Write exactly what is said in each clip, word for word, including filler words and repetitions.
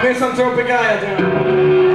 Con Misanthropicae, gentlemen.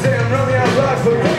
Say I'm running out of luck for you.